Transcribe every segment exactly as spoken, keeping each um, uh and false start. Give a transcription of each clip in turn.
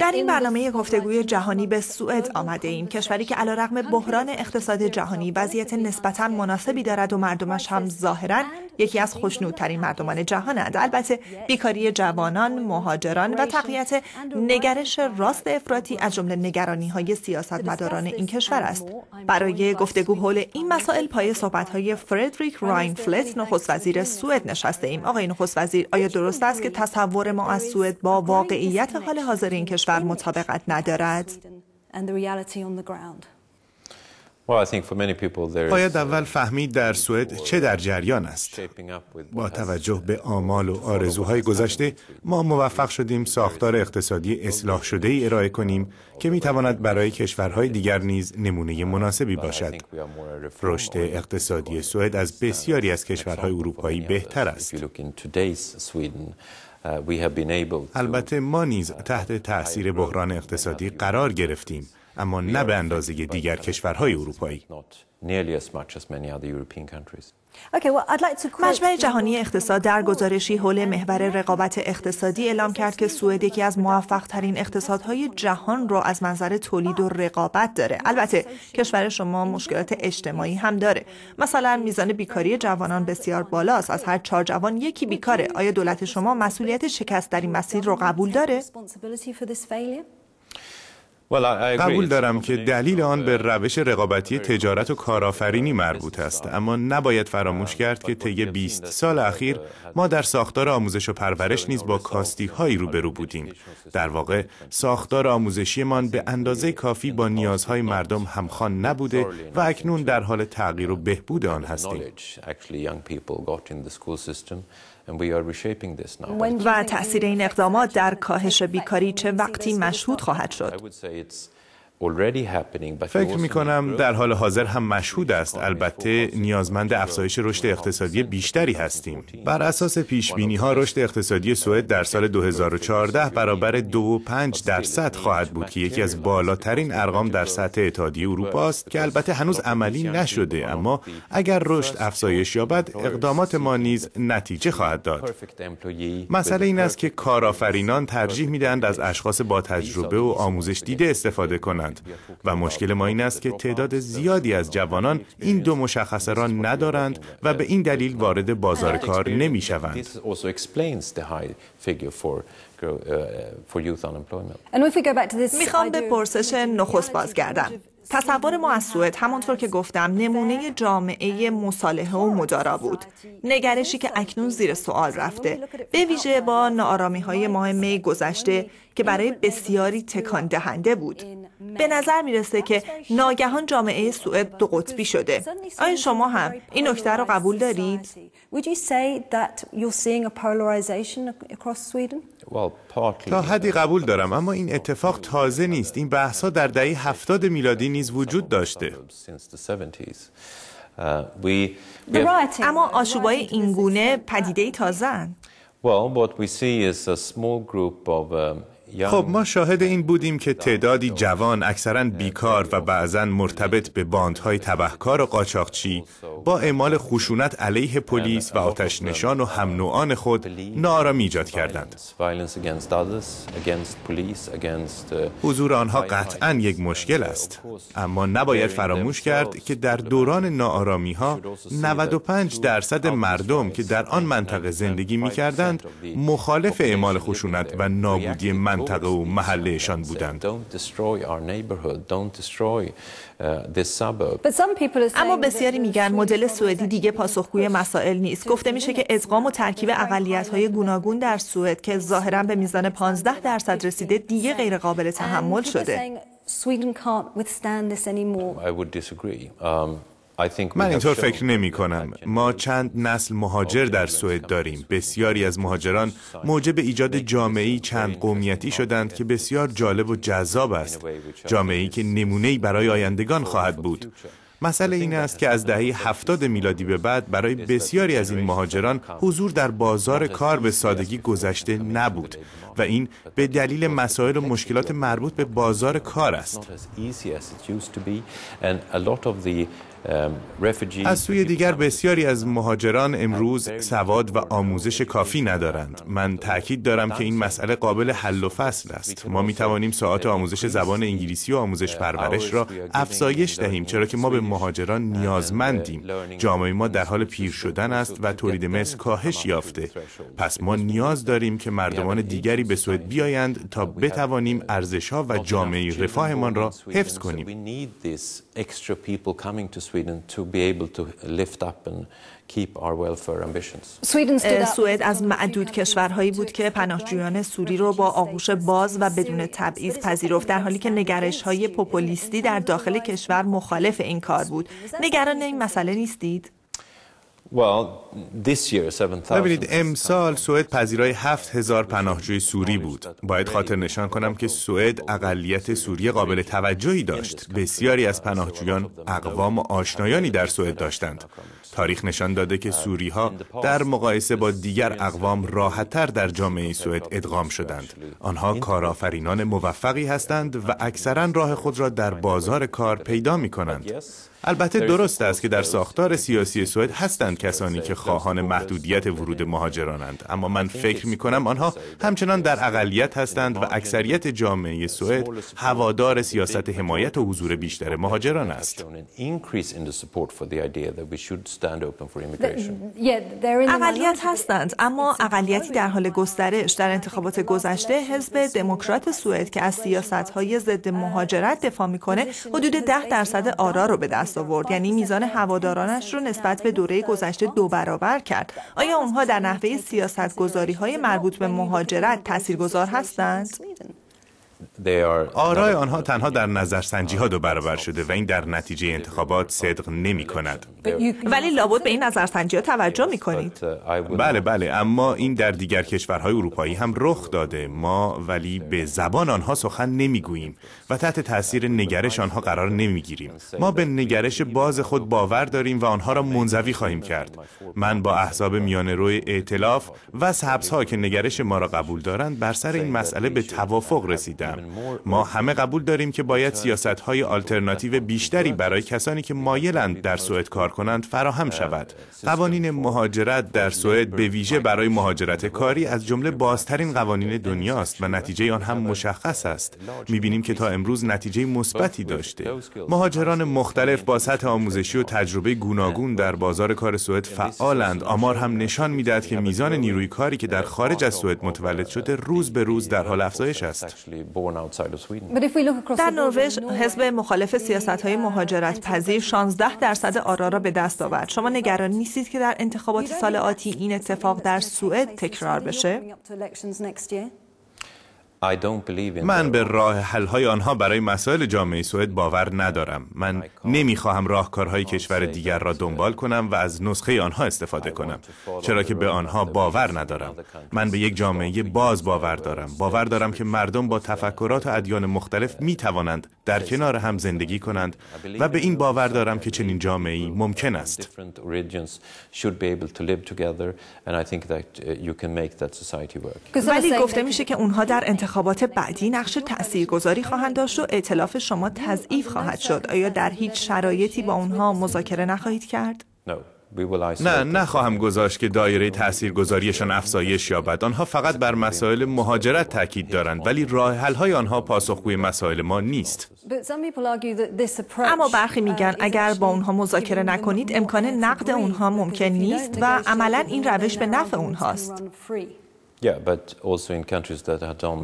در این برنامه گفتگوی جهانی به سوئد آمده ایم، کشوری که علیرغم بحران اقتصاد جهانی وضعیت نسبتاً مناسبی دارد و مردمش هم ظاهراً یکی از خوشنودترین مردمان جهانند. البته بیکاری جوانان، مهاجران و تقویت نگرش راست افراطی از جمله نگرانی‌های سیاستمداران این کشور است. برای گفتگو حول این مسائل پای صحبت‌های فردریک راینفلت، نخست وزیر سوئد، نشسته ایم. آقای نخست وزیر، آیا درست است که تصور ما از سوئد با واقعیت حال حاضر این کشور مطابقت ندارد؟ باید اول فهمید در سوئد چه در جریان است. با توجه به آمال و آرزوهای گذشته، ما موفق شدیم ساختار اقتصادی اصلاح شده ای ارائه کنیم که می تواند برای کشورهای دیگر نیز نمونه مناسبی باشد. رشد اقتصادی سوئد از بسیاری از کشورهای اروپایی بهتر است. البته ما نیز تحت تأثیر بحران اقتصادی قرار گرفتیم، اما نه به اندازه دیگر کشورهای اروپایی. مجمع جهانی اقتصاد در گزارشی حول محور رقابت اقتصادی اعلام کرد که سوئد یکی از موفق‌ترین اقتصادهای جهان را از منظر تولید و رقابت داره. البته کشور شما مشکلات اجتماعی هم داره. مثلا میزان بیکاری جوانان بسیار بالاست. از هر چهار جوان یکی بیکاره. آیا دولت شما مسئولیت شکست در این مسیر را قبول داره؟ قبول دارم که دلیل آن به روش رقابتی تجارت و کارآفرینی مربوط است، اما نباید فراموش کرد که طی بیست سال اخیر ما در ساختار آموزش و پرورش نیز با کاستی‌هایی روبرو بودیم. در واقع ساختار آموزشیمان به اندازه کافی با نیازهای مردم همخوان نبوده و اکنون در حال تغییر و بهبود آن هستیم. و تأثیر این اقدامات در کاهش بیکاری چه وقتی مشهود خواهد شد؟ فکر می کنم در حال حاضر هم مشهود است. البته نیازمند افزایش رشد اقتصادی بیشتری هستیم. بر اساس پیش بینی ها رشد اقتصادی سوئد در سال دو هزار و چهارده برابر دو و پنج دهم درصد خواهد بود که یکی از بالاترین ارقام در سطح اتحادیه اروپا است که البته هنوز عملی نشده، اما اگر رشد افزایش یابد اقدامات ما نیز نتیجه خواهد داد. مسئله این است که کارآفرینان ترجیح میدهند از اشخاص با تجربه و آموزش دیده استفاده کنند و مشکل ما این است که تعداد زیادی از جوانان این دو مشخصه را ندارند و به این دلیل وارد بازار کار نمی شوند. میخوام به پرسش نخست بازگردم. تصور ما از سوئد همونطور که گفتم نمونه جامعه مصالحه و مدارا بود، نگرشی که اکنون زیر سوال رفته، به ویژه با ناآرامی‌های ماه گذشته که برای بسیاری تکان دهنده بود. به نظر میرسه که ناگهان جامعه سوئد دو قطبی شده. آیا شما هم این نکته رو قبول دارید؟ تا حدی قبول دارم، اما این اتفاق تازه نیست. این بحث‌ها در دهه هفتاد میلادی نیز وجود داشته. اما آشوبای این گونه پدیده تازه‌اند. خب ما شاهد این بودیم که تعدادی جوان اکثراً بیکار و بعضاً مرتبط به باندهای تبهکار و قاچاقچی با اعمال خشونت علیه پلیس و آتش نشان و هم نوعان خود ناآرامی ایجاد کردند. حضور آنها قطعاً یک مشکل است، اما نباید فراموش کرد که در دوران ناآرامی ها نود و پنج درصد مردم که در آن منطقه زندگی می کردند مخالف اعمال خشونت و نابودی منطقه منطقه و محلهشان بودند. اما بسیاری میگن مدل سوئدی دیگه پاسخگوی مسائل نیست. گفته میشه که ادغام و ترکیب اقلیت‌های گوناگون در سوئد که ظاهراً به میزان پانزده درصد رسیده دیگه غیر قابل تحمل شده. من اینطور فکر نمی کنم. ما چند نسل مهاجر در سوئد داریم. بسیاری از مهاجران موجب ایجاد جامعه‌ای چند قومیتی شدند که بسیار جالب و جذاب است. جامعه‌ای که نمونه‌ای برای آیندگان خواهد بود. مسئله این است که از دهه هفتاد میلادی به بعد برای بسیاری از این مهاجران حضور در بازار کار به سادگی گذشته نبود و این به دلیل مسائل و مشکلات مربوط به بازار کار است. از سوی دیگر بسیاری از مهاجران امروز سواد و آموزش کافی ندارند. من تأکید دارم که این مسئله قابل حل و فصل است. ما می توانیم ساعات آموزش زبان انگلیسی و آموزش پرورش را افزایش دهیم، چرا که ما به مهاجران نیازمندیم. جامعه ما در حال پیر شدن است و تولید مثل کاهش یافته. پس ما نیاز داریم که مردمان دیگری به سوئد بیایند تا بتوانیم ارزش‌ها و جامعه رفاهمان را حفظ کنیم. سوئد از معدود کشورهایی بود که پناهجویان سوری را با آغوش باز و بدون تبعیض پذیرفت، در حالی که نگرش‌های پوپولیستی در داخل کشور مخالف این کار بود. نگران این مسئله نیستید؟ ببینید، امسال سوئد پذیرای هفت هزار پناهجوی سوری بود. باید خاطر نشان کنم که سوئد اقلیت سوری قابل توجهی داشت. بسیاری از پناهجویان اقوام و آشنایانی در سوئد داشتند. تاریخ نشان داده که سوری ها در مقایسه با دیگر اقوام راحت‌تر در جامعه سوئد ادغام شدند. آنها کارآفرینان موفقی هستند و اکثراً راه خود را در بازار کار پیدا می کنند. البته درست است که در ساختار سیاسی سوئد هستند کسانی که خواهان محدودیت ورود مهاجرانند، اما من فکر می کنم آنها همچنان در اقلیت هستند و اکثریت جامعه سوئد هوادار سیاست حمایت و حضور بیشتر مهاجران است. اقلیت هستند، اما اقلیتی در حال گسترش. در انتخابات گذشته حزب دموکرات سوئد که از سیاست‌های ضد مهاجرت دفاع می‌کنه حدود ده درصد آرا رو به دست آورد، یعنی میزان هوادارانش رو نسبت به دوره گذشته دو برابر کرد. آیا اونها در نحوه سیاست‌گذاری‌های مربوط به مهاجرت تاثیرگذار هستند؟ آرای آنها تنها در نظرسنجی ها دو برابر شده و این در نتیجه انتخابات صدق نمی کند. ولی لابد به این نظرسنجی ها توجه می کنید. بله بله، اما این در دیگر کشورهای اروپایی هم رخ داده. ما ولی به زبان آنها سخن نمی گوییم و تحت تاثیر نگرش آنها قرار نمی گیریم. ما به نگرش باز خود باور داریم و آنها را منزوی خواهیم کرد. من با احزاب میانه روی ائتلاف و سبز ها که نگرش ما را قبول دارند بر سر این مسئله به توافق رسیدیم. ما همه قبول داریم که باید سیاست‌های آلترناتیو بیشتری برای کسانی که مایلند در سوئد کار کنند فراهم شود. قوانین مهاجرت در سوئد به ویژه برای مهاجرت کاری از جمله بازترین قوانین دنیاست و نتیجه آن هم مشخص است. می‌بینیم که تا امروز نتیجه مثبتی داشته. مهاجران مختلف با سطح آموزشی و تجربه گوناگون در بازار کار سوئد فعالند. آمار هم نشان می‌دهد که میزان نیروی کاری که در خارج از سوئد متولد شده روز به روز در حال افزایش است. در نروژ حزب مخالف سیاست‌های مهاجرت پذیر شانزده درصد آرا را به دست آورد. شما نگران نیستید که در انتخابات سال آتی این اتفاق در سوئد تکرار بشه؟ من به راه حل‌های آنها برای مسائل جامعه سوئد باور ندارم. من نمی‌خواهم راهکارهای کشور دیگر را دنبال کنم و از نسخه آنها استفاده کنم، چرا که به آنها باور ندارم. من به یک جامعه باز باور دارم. باور دارم که مردم با تفکرات و ادیان مختلف می‌توانند در کنار هم زندگی کنند و به این باور دارم که چنین جامعه‌ای ممکن است. ولی گفته میشه که اونها در انتخابات انتخابات بعدی نقش تاثیرگذاری خواهند داشت و ائتلاف شما تضعیف خواهد شد. آیا در هیچ شرایطی با آنها مذاکره نخواهید کرد؟ نه، نخواهم گذاشت که دایره تاثیرگذاریشان افزایش یابد. آنها فقط بر مسائل مهاجرت تاکید دارند، ولی راه حل‌های آنها پاسخگوی مسائل ما نیست. اما برخی میگن اگر با آنها مذاکره نکنید امکان نقد آنها ممکن نیست و عملاً این روش به نفع آنهاست.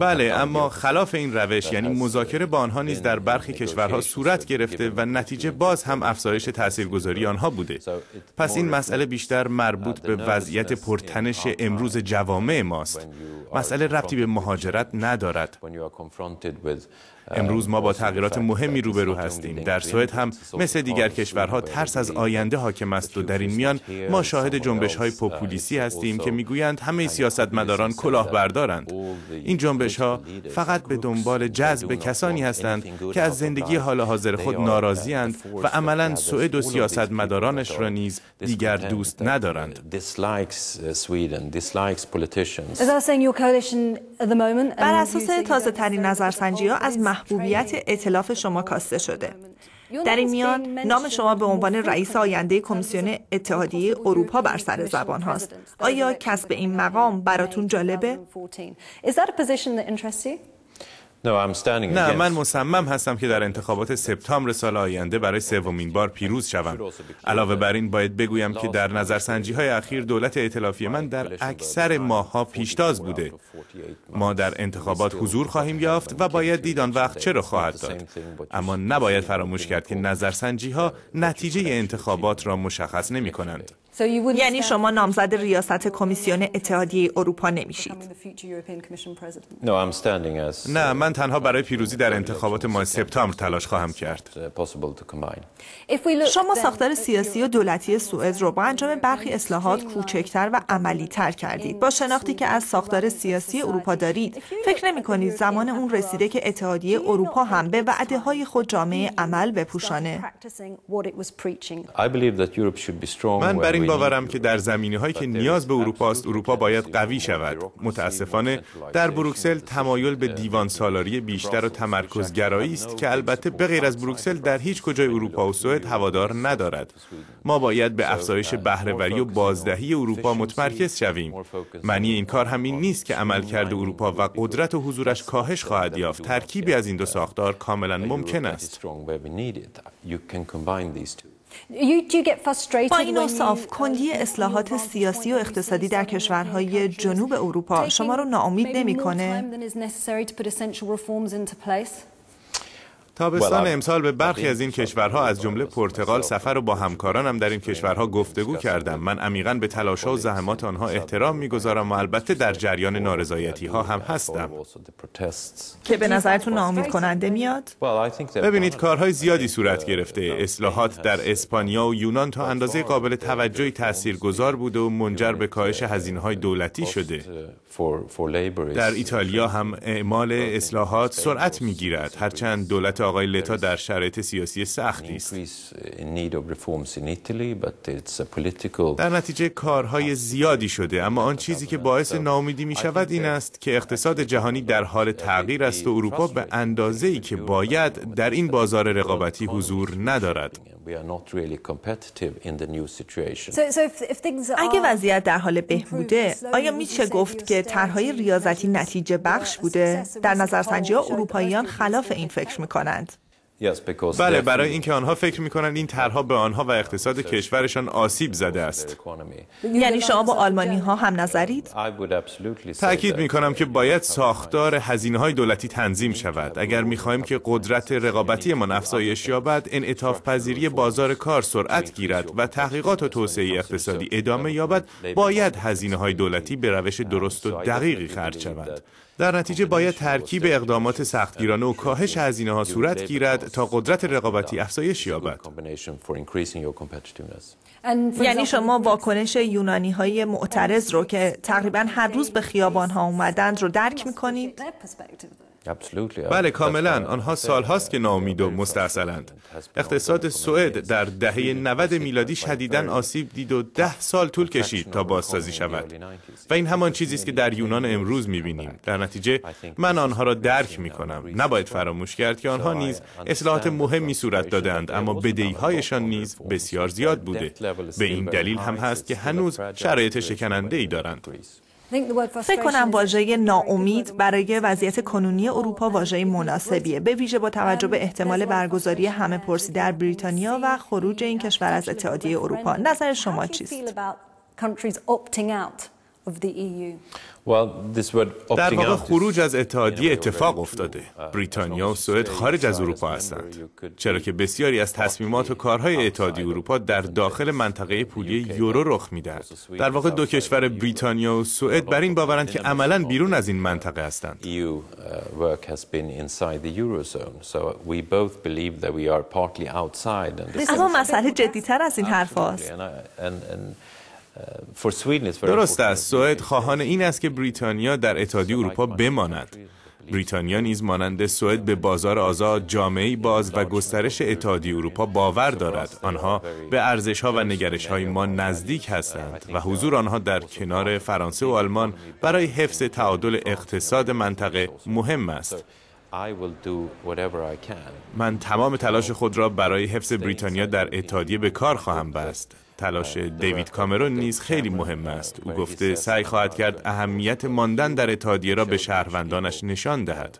بله، اما خلاف این روش یعنی مذاکره با آنها نیز در برخی کشورها صورت گرفته و نتیجه باز هم افزایش تاثیرگذاری آنها بوده. پس این مسئله بیشتر مربوط به وضعیت پرتنش امروز جوامع ماست. مسئله ربطی به مهاجرت ندارد. امروز ما با تغییرات مهمی روبرو هستیم. در سوئد هم مثل دیگر کشورها ترس از آینده حاکم است و در این میان ما شاهد جنبش‌های پوپولیستی هستیم که میگویند همه سیاستمداران کلاهبردارند. این جنبش‌ها فقط به دنبال جذب کسانی هستند که از زندگی حال حاضر خود ناراضی‌اند و عملاً سوئد و سیاستمدارانش را نیز دیگر دوست ندارند. بر اساس تازه‌ترین نظرسنجی‌ها از محبوبیت ائتلاف شما کاسته شده. در این میان نام شما به عنوان رئیس آینده کمیسیون اتحادیه اروپا بر سر زبان هاست. آیا کسب این مقام براتون جالبه؟ نه، من مصمم هستم که در انتخابات سپتامبر سال آینده برای سومین بار پیروز شوم. علاوه بر این باید بگویم که در نظرسنجی‌های اخیر دولت ائتلافی من در اکثر ماه‌ها پیشتاز بوده. ما در انتخابات حضور خواهیم یافت و باید دید آن وقت چه را خواهد داد. اما نباید فراموش کرد که نظرسنجی‌ها نتیجه انتخابات را مشخص نمی‌کنند. یعنی شما نامزد ریاست کمیسیون اتحادیه اروپا نمیشید؟ نه، من تنها برای پیروزی در انتخابات ماه سپتامبر تلاش خواهم کرد. شما ساختار سیاسی و دولتی سوئد رو با انجام برخی اصلاحات کوچکتر و عملیتر کردید. با شناختی که از ساختار سیاسی اروپا دارید، فکر نمی کنید زمان اون رسیده که اتحادیه اروپا هم به وعده های خود جامعه عمل بپوشانه؟ من برای باورم که در زمینه‌هایی که نیاز به اروپا است، اروپا باید قوی شود. متاسفانه در بروکسل تمایل به دیوان سالاری بیشتر و تمرکزگرایی است که البته به غیر از بروکسل در هیچ کجای اروپا و سوئد هوادار ندارد. ما باید به افزایش بهره‌وری و بازدهی اروپا متمرکز شویم. معنی این کار همین نیست که عملکرد اروپا و قدرت و حضورش کاهش خواهد یافت. ترکیبی از این دو ساختار کاملا ممکن است. با این اصاف کندی اصلاحات سیاسی و اقتصادی در کشورهای جنوب اروپا شما رو ناامید نمی کنه؟ تابستان امسال به برخی از این کشورها از جمله پرتغال سفر و با همکارانم در این کشورها گفتگو کردم. من عمیقاً به تلاش‌ها و زحمات آنها احترام می‌گذارم و البته در جریان نارضایتی‌ها هم هستم. که به نظرتون ناامید کننده میاد؟ ببینید، کارهای زیادی صورت گرفته. اصلاحات در اسپانیا و یونان تا اندازه قابل توجهی تاثیرگذار بوده و منجر به کاهش هزینه‌های دولتی شده. در ایتالیا هم اعمال اصلاحات سرعت می‌گیرد، هرچند دولت آقای لتا در شرایط سیاسی سختی است. در نتیجه کارهای زیادی شده، اما آن چیزی که باعث ناامیدی می شود این است که اقتصاد جهانی در حال تغییر است و اروپا به اندازه‌ای که باید در این بازار رقابتی حضور ندارد. اگه وضعیت در حال بهبوده، آیا میشه گفت که طرح‌های ریاضتی نتیجه بخش بوده؟ در نظرسنجی‌ها اروپاییان خلاف این فکر می‌کنند. بله، برای اینکه آنها فکر می‌کنند این طرح‌ها به آنها و اقتصاد کشورشان آسیب زده است. یعنی شما با آلمانی‌ها هم نظرید؟ تأکید می‌کنم که باید ساختار هزینه‌های دولتی تنظیم شود. اگر می‌خواهیم که قدرت رقابتی من افزایش یابد، انعطاف‌پذیری بازار کار سرعت گیرد و تحقیقات و توسعه اقتصادی ادامه یابد، باید هزینه‌های دولتی به روش درست و دقیقی خرج شود. در نتیجه باید ترکیب اقدامات سختگیرانه و کاهش هزینه‌ها صورت گیرد تا قدرت رقابتی افزایش یابد. یعنی شما واکنش یونانی‌های معترض رو که تقریباً هر روز به خیابان‌ها اومدند رو درک می‌کنید؟ بله، کاملا. آنها سالهاست که ناامید و مستعسلند. اقتصاد سوئد در دهه نود میلادی شدیداً آسیب دید و ده سال طول کشید تا بازسازی شود و این همان چیزی است که در یونان امروز می‌بینیم. در نتیجه من آنها را درک می‌کنم. نباید فراموش کرد که آنها نیز اصلاحات مهمی صورت دادند، اما بدهی‌هایشان نیز بسیار زیاد بوده. به این دلیل هم هست که هنوز شرایط شکننده‌ای دارند. فکر کنم واژه ناامید برای وضعیت کنونی اروپا واژه مناسبیه، به ویژه با توجه به احتمال برگزاری همه پرسی در بریتانیا و خروج این کشور از اتحادیه اروپا. نظر شما چیست؟ در واقع خروج از اتحادیه اتفاق افتاده. بریتانیا و سوئد خارج از اروپا هستند، چرا که بسیاری از تصمیمات و کارهای اتحادیه اروپا در داخل منطقه پولی یورو رخ میدهد. در واقع دو کشور بریتانیا و سوئد بر این باورند که عملاً بیرون از این منطقه هستند. اما مسئله جدی‌تر از این حرف هاست. درست است. سوئد خواهان این است که بریتانیا در اتحادیه اروپا بماند. بریتانیا نیز مانند سوئد به بازار آزاد، جامعه باز و گسترش اتحادیه اروپا باور دارد. آنها به ارزش‌ها و نگرش‌های ما نزدیک هستند و حضور آنها در کنار فرانسه و آلمان برای حفظ تعادل اقتصاد منطقه مهم است. من تمام تلاش خود را برای حفظ بریتانیا در اتحادیه به کار خواهم بست. تلاش دیوید کامرون نیز خیلی مهم است. او گفته سعی خواهد کرد اهمیت ماندن در اتحادیه را به شهروندانش نشان دهد.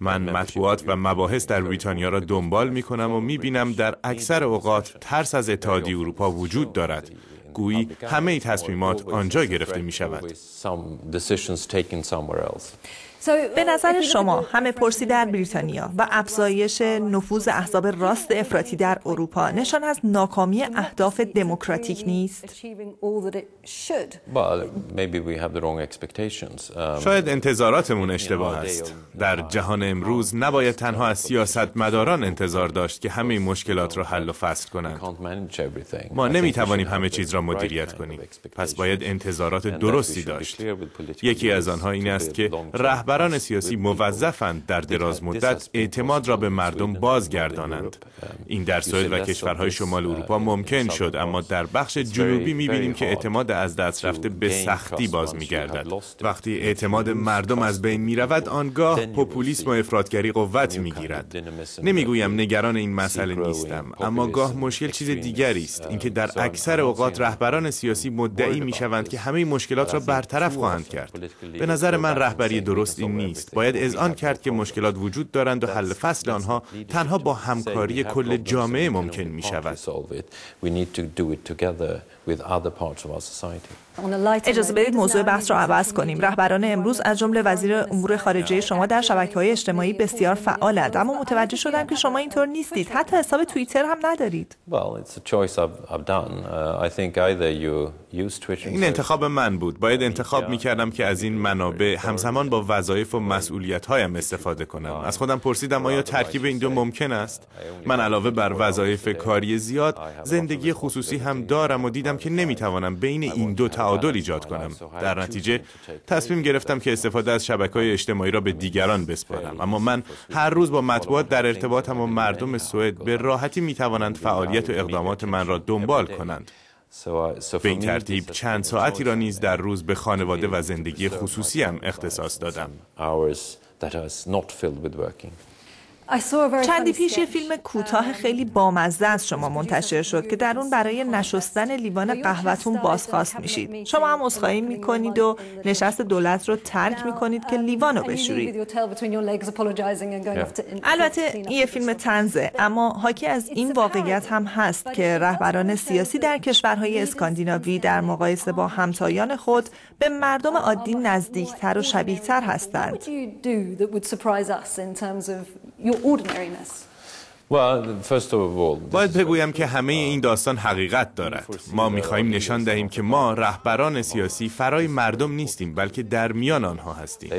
من مطبوعات و مباحث در بریتانیا را دنبال می کنم و می بینم در اکثر اوقات ترس از اتحادیه اروپا وجود دارد. گویی همه تصمیمات آنجا گرفته می شود. به نظر شما همه پرسی در بریتانیا و افزایش نفوذ احزاب راست افراطی در اروپا نشان از ناکامی اهداف دموکراتیک نیست؟ شاید انتظاراتمون اشتباه است. در جهان امروز نباید تنها از سیاستمداران انتظار داشت که همه مشکلات را حل و فصل کنند. ما نمیتوانیم همه چیز را مدیریت کنیم. پس باید انتظارات درستی داشت. یکی از آنها این است که رهبر رهبران سیاسی موظفند در دراز مدت اعتماد را به مردم بازگردانند. این در سوئد و کشورهای شمال اروپا ممکن شد، اما در بخش جنوبی می‌بینیم که اعتماد از دست رفته به سختی باز می‌گردد. وقتی اعتماد مردم از بین می‌رود، آنگاه پوپولیسم و افراطگری قوت می‌گیرد. نمی‌گویم نگران این مسئله نیستم، اما گاه مشکل چیز دیگری است، اینکه در اکثر اوقات رهبران سیاسی مدعی می‌شوند که همه مشکلات را برطرف خواهند کرد. به نظر من رهبری درست این نیست. باید اذعان کرد که مشکلات وجود دارند و حل فصل آنها تنها با همکاری کل جامعه ممکن می شود. اجازه بدید موضوع بحث را عوض کنیم. رهبران امروز از جمله وزیر امور خارجه شما در شبکه‌های اجتماعی بسیار فعالند، اما متوجه شدم که شما اینطور نیستید. حتی حساب توییتر هم ندارید. این انتخاب من بود. باید انتخاب می‌کردم که از این منابع همزمان با وظایف و مسئولیت‌هایم استفاده کنم. از خودم پرسیدم آیا ترکیب این دو ممکن است؟ من علاوه بر وظایف کاری زیاد، زندگی خصوصی هم دارم و دیدم که نمی‌توانم بین این دو تعادل ایجاد کنم. در نتیجه تصمیم گرفتم که استفاده از شبکه‌های اجتماعی را به دیگران بسپارم. اما من هر روز با مطبوعات در ارتباطم و مردم سوئد به راحتی می‌توانند فعالیت و اقدامات من را دنبال کنند. به این ترتیب چند ساعتی را نیز در روز به خانواده و زندگی خصوصیم اختصاص دادم. چندی پیش یه فیلم کوتاه خیلی بامزه از شما منتشر شد که در اون برای نشستن لیوان قهوه‌تون بازخواست میشید. شما هم عذرخواهی میکنید و نشست دولت رو ترک میکنید که لیوان رو بشورید. البته یه فیلم طنزه، اما حاکی از این واقعیت هم هست که رهبران سیاسی در کشورهای اسکاندیناوی در مقایسه با همتایان خود به مردم عادی نزدیکتر و شبیهتر هستند. باید بگویم که همه این داستان حقیقت دارد. ما می‌خواهیم نشان دهیم که ما رهبران سیاسی فرای مردم نیستیم، بلکه در میان آنها هستیم.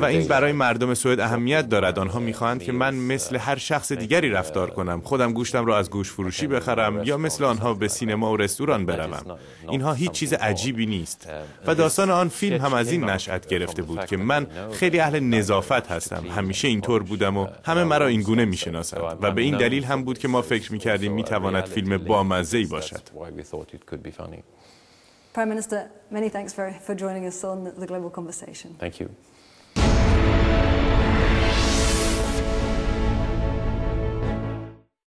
و این برای مردم سوئد اهمیت دارد. آنها می‌خواهند که من مثل هر شخص دیگری رفتار کنم، خودم گوشتم را از گوش فروشی بخرم یا مثل آنها به سینما و رستوران بروم. اینها هیچ چیز عجیبی نیست. و داستان آن فیلم هم از این نشأت گرفته بود که من خیلی اهل نظافت هستم. همیشه اینطور بودم و همه مرا این نمی‌شناسند و به این دلیل هم بود که ما فکر می‌کردیم می‌تواند فیلم بامزه‌ای باشد. Prime Minister, many thanks for for joining us on the Global Conversation. Thank you.